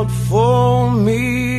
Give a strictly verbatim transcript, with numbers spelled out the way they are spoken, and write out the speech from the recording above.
out for me.